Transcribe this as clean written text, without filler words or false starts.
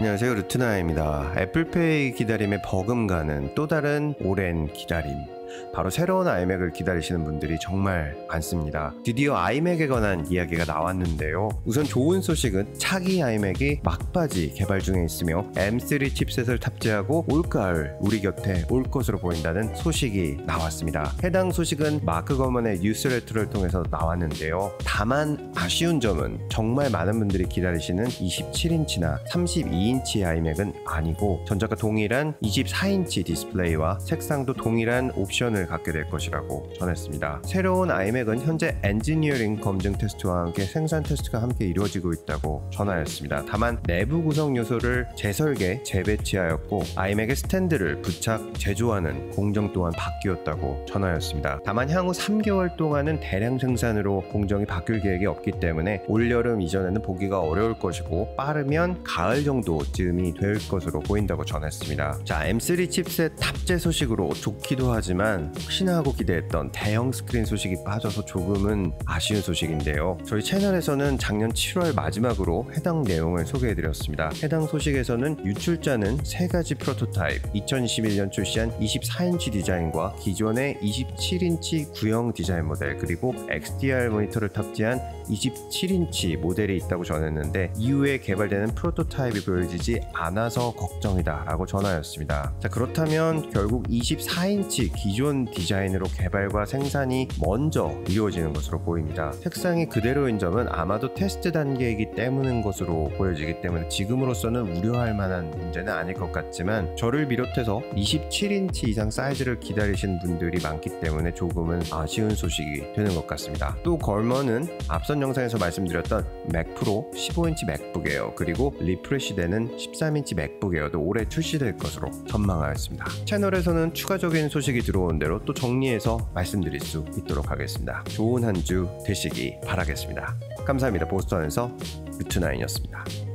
안녕하세요, 루트나인입니다. 애플페이 기다림에 버금가는 또 다른 오랜 기다림, 바로 새로운 아이맥을 기다리시는 분들이 정말 많습니다. 드디어 아이맥에 관한 이야기가 나왔는데요, 우선 좋은 소식은 차기 아이맥이 막바지 개발 중에 있으며 M3 칩셋을 탑재하고 올가을 우리 곁에 올 것으로 보인다는 소식이 나왔습니다. 해당 소식은 마크 거먼의 뉴스레터를 통해서 나왔는데요, 다만 아쉬운 점은 정말 많은 분들이 기다리시는 27인치나 32인치 아이맥은 아니고 전작과 동일한 24인치 디스플레이와 색상도 동일한 옵션 을 갖게 될 것이라고 전했습니다. 새로운 아이맥은 현재 엔지니어링 검증 테스트와 함께 생산 테스트가 함께 이루어지고 있다고 전하였습니다. 다만 내부 구성 요소를 재설계, 재배치하였고 아이맥의 스탠드를 부착, 제조하는 공정 또한 바뀌었다고 전하였습니다. 다만 향후 3개월 동안은 대량 생산으로 공정이 바뀔 계획이 없기 때문에 올여름 이전에는 보기가 어려울 것이고 빠르면 가을 정도쯤이 될 것으로 보인다고 전했습니다. 자, M3 칩셋 탑재 소식으로 좋기도 하지만 혹시나 하고 기대했던 대형 스크린 소식이 빠져서 조금은 아쉬운 소식인데요, 저희 채널에서는 작년 7월 마지막으로 해당 내용을 소개해드렸습니다. 해당 소식에서는 유출자는 3가지 프로토타입, 2021년 출시한 24인치 디자인과 기존의 27인치 구형 디자인 모델, 그리고 XDR 모니터를 탑재한 27인치 모델이 있다고 전했는데 이후에 개발되는 프로토타입이 보여지지 않아서 걱정이다 라고 전하였습니다. 자, 그렇다면 결국 24인치 기존 디자인으로 개발과 생산이 먼저 이루어지는 것으로 보입니다. 색상이 그대로인 점은 아마도 테스트 단계이기 때문인 것으로 보여지기 때문에 지금으로서는 우려할 만한 문제는 아닐 것 같지만, 저를 비롯해서 27인치 이상 사이즈를 기다리신 분들이 많기 때문에 조금은 아쉬운 소식이 되는 것 같습니다. 또 거먼은 앞선 영상에서 말씀드렸던 맥프로 15인치 맥북 에어, 그리고 리프레시되는 13인치 맥북 에어도 올해 출시될 것으로 전망하였습니다. 채널에서는 추가적인 소식이 들어오는 대로 또 정리해서 말씀드릴 수 있도록 하겠습니다. 좋은 한 주 되시기 바라겠습니다. 감사합니다. 보스턴에서 루트나인이었습니다.